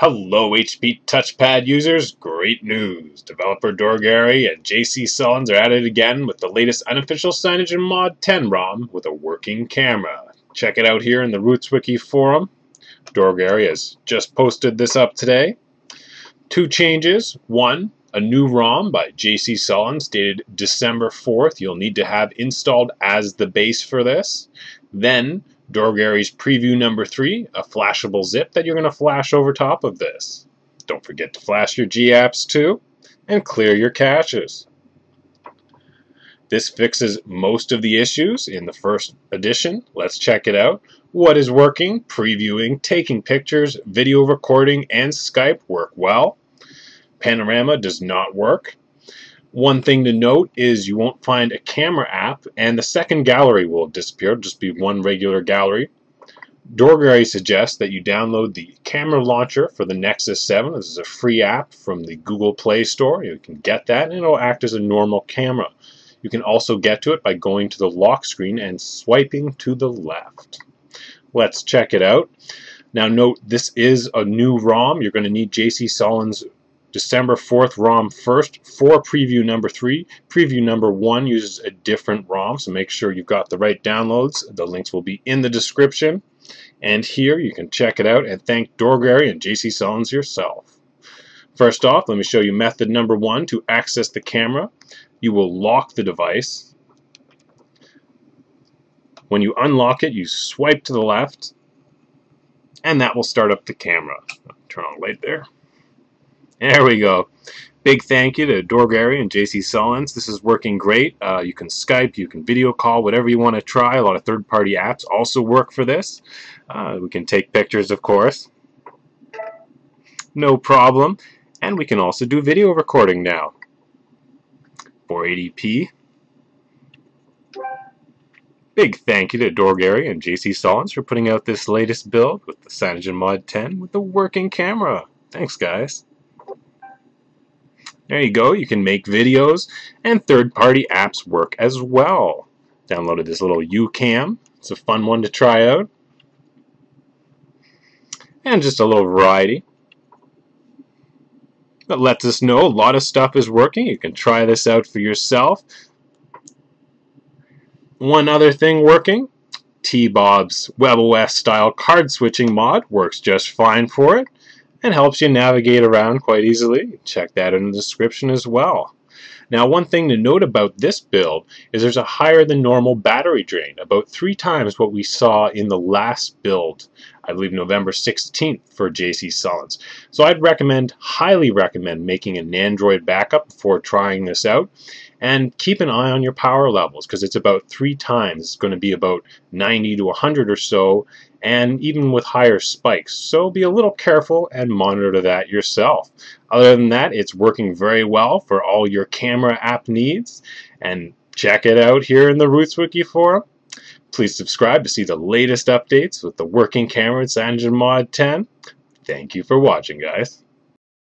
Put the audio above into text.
Hello HP TouchPad users, great news! Developer Dorregaray and JC Sullins are at it again with the latest unofficial CyanogenMod 10 ROM with a working camera. Check it out here in the RootsWiki forum. Dorregaray has just posted this up today. Two changes. One, a new ROM by JC Sullins dated December 4th. You'll need to have installed as the base for this. Then, Dorregaray's preview number 3, a flashable zip that you're going to flash over top of this. Don't forget to flash your GApps too, and clear your caches. This fixes most of the issues in the first edition. Let's check it out. What is working? Previewing, taking pictures, video recording, and Skype work well. Panorama does not work. One thing to note is you won't find a camera app, and the second gallery will disappear. It'll just be one regular gallery. Dorregaray suggests that you download the camera launcher for the Nexus 7. This is a free app from the Google Play Store. You can get that, and it'll act as a normal camera. You can also get to it by going to the lock screen and swiping to the left. Let's check it out. Now note, this is a new ROM. You're going to need JC Sullins' December 4th ROM first for preview number 3. Preview number 1 uses a different ROM, so make sure you've got the right downloads. The links will be in the description. And here you can check it out and thank Dorregaray and JC Sullins yourself. First off, let me show you method number 1 to access the camera. You will lock the device. When you unlock it, you swipe to the left, and that will start up the camera. I'll turn on the light there. There we go. Big thank you to Dorregaray and JC Sullins. This is working great. You can Skype, you can video call, whatever you want to try. A lot of third-party apps also work for this. We can take pictures, of course. No problem. And we can also do video recording now. 480p. Big thank you to Dorregaray and JC Sullins for putting out this latest build with the CyanogenMod 10 with the working camera. Thanks, guys. There you go, you can make videos, and third-party apps work as well. Downloaded this little uCam, it's a fun one to try out. And just a little variety. That lets us know a lot of stuff is working. You can try this out for yourself. One other thing working, T-Bob's WebOS style card switching mod works just fine for it. And helps you navigate around quite easily. Check that in the description as well. Now, one thing to note about this build is there's a higher than normal battery drain, about 3 times what we saw in the last build, I believe November 16th for JC Sullins. So I'd highly recommend making an Android backup before trying this out, and keep an eye on your power levels because it's about 3 times. It's going to be about 90 to 100 or so, and even with higher spikes. So be a little careful and monitor that yourself. Other than that, it's working very well for all your camera app needs, and check it out here in the RootsWiki forum. Please subscribe to see the latest updates with the working camera at CyanogenMod 10. Thank you for watching, guys.